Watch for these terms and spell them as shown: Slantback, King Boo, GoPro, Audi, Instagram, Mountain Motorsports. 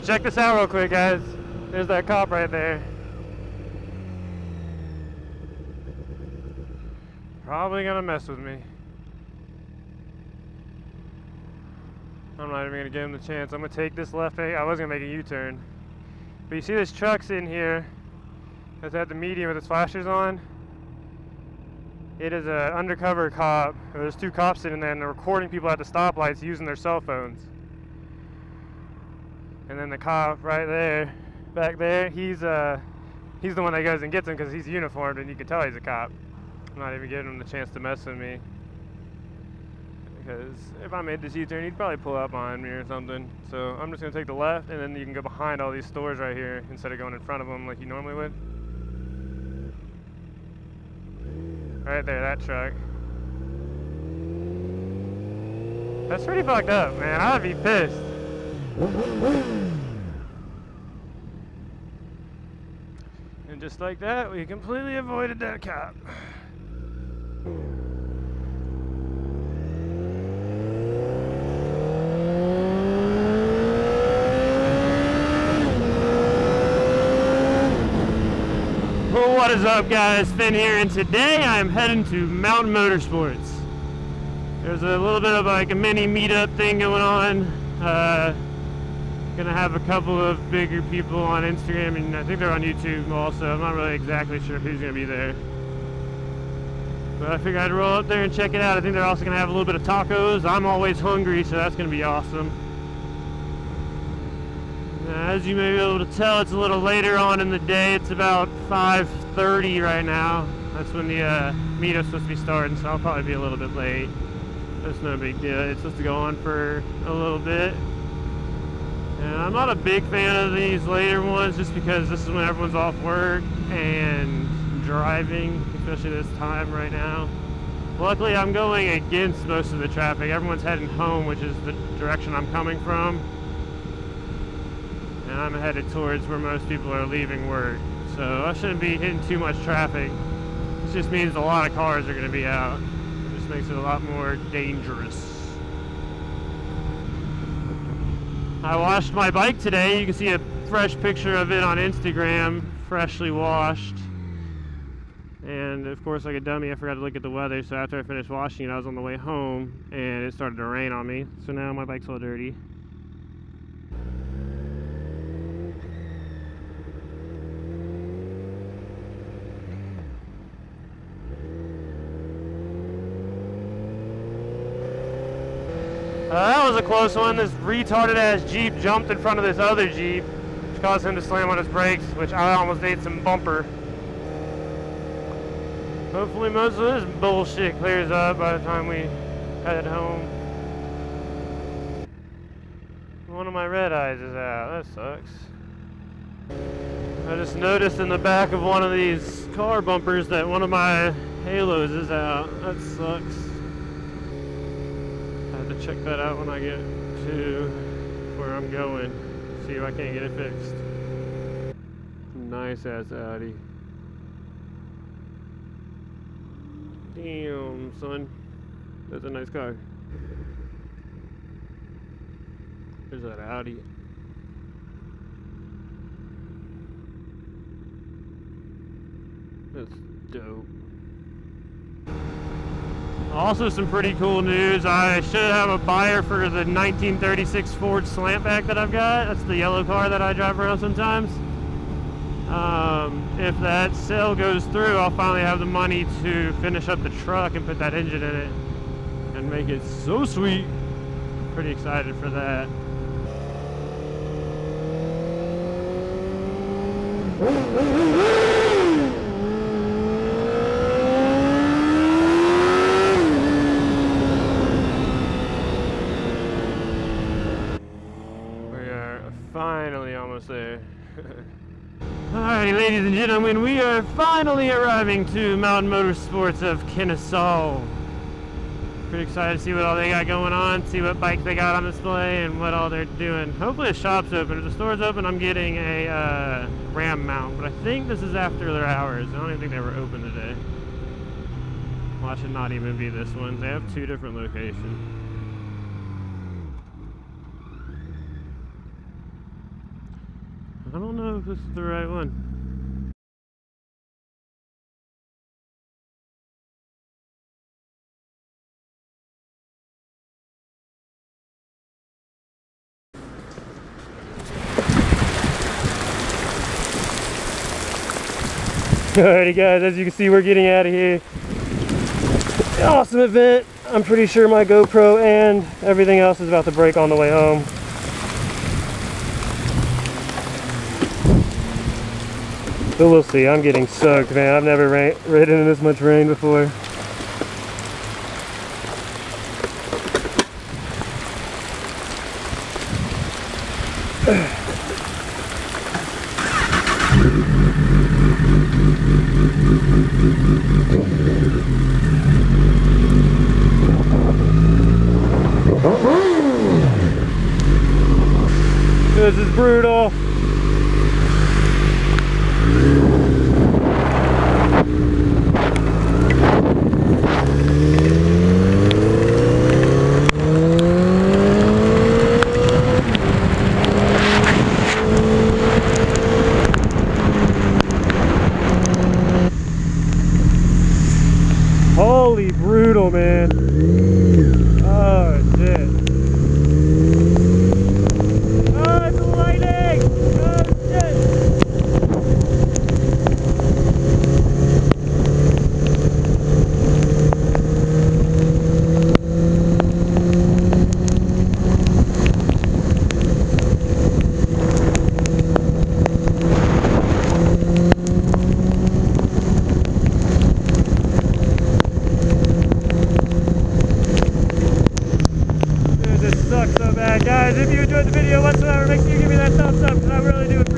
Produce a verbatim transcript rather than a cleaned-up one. So check this out real quick, guys. There's that cop right there. Probably gonna mess with me. I'm not even gonna give him the chance. I'm gonna take this left. I was gonna make a U-turn. But you see this truck sitting here that's at the median with its flashers on? It is an undercover cop. There's two cops sitting there and they're recording people at the stoplights using their cell phones. And then the cop right there, back there, he's uh, he's the one that goes and gets him because he's uniformed and you can tell he's a cop. I'm not even giving him the chance to mess with me. Because if I made this U-turn, he'd probably pull up on me or something. So I'm just gonna take the left and then you can go behind all these stores right here instead of going in front of them like you normally would. Right there, that truck. That's pretty fucked up, man. I'd be pissed. And just like that, we completely avoided that cop. What is up, guys? Finn here, and today I am heading to Mountain Motorsports. There's a little bit of like a mini meetup thing going on. Uh, gonna have a couple of bigger people on Instagram, and I think they're on YouTube also. I'm not really exactly sure who's gonna be there, but I figured I'd roll up there and check it out. I think they're also gonna have a little bit of tacos. I'm always hungry, so that's gonna be awesome. Now, as you may be able to tell, it's a little later on in the day. It's about five thirty right now. That's when the uh, meetup's supposed to be starting, so I'll probably be a little bit late. That's no big deal. It's supposed to go on for a little bit. And I'm not a big fan of these later ones just because this is when everyone's off work and driving, especially this time right now. Luckily, I'm going against most of the traffic. Everyone's heading home, which is the direction I'm coming from. And I'm headed towards where most people are leaving work. So I shouldn't be hitting too much traffic. It just means a lot of cars are gonna be out. It just makes it a lot more dangerous. I washed my bike today. You can see a fresh picture of it on Instagram, freshly washed. And of course, like a dummy, I forgot to look at the weather. So after I finished washing it, I was on the way home and it started to rain on me. So now my bike's all dirty. Uh, that was a close one. This retarded ass Jeep jumped in front of this other Jeep, which caused him to slam on his brakes, which I almost ate some bumper. Hopefully most of this bullshit clears up by the time we head home. One of my red eyes is out. That sucks. I just noticed in the back of one of these car bumpers that one of my halos is out. That sucks. To check that out when I get to where I'm going. See if I can't get it fixed. Nice ass Audi. Damn, son. That's a nice car. There's that Audi. That's dope. Also, some pretty cool news. I should have a buyer for the nineteen thirty-six Ford Slantback that I've got. That's the yellow car that I drive around sometimes. Um, if that sale goes through, I'll finally have the money to finish up the truck and put that engine in it and make it so sweet. Pretty excited for that. There. Alrighty, ladies and gentlemen, we are finally arriving to Mountain Motorsports of Kennesaw. Pretty excited to see what all they got going on, see what bikes they got on display, and what all they're doing. Hopefully the shop's open. If the store's open, I'm getting a uh, Ram mount, but I think this is after their hours. I don't even think they were open today. Well, it should not even be this one. They have two different locations. I don't know if this is the right one. Alrighty guys, as you can see, we're getting out of here. Awesome event. I'm pretty sure my GoPro and everything else is about to break on the way home. But we'll see. I'm getting soaked, man. I've never ra ridden in this much rain before. This is brutal. Holy brutal, man. Oh shit. Guys, if you enjoyed the video whatsoever, make sure you give me that thumbs up, because I really do appreciate it.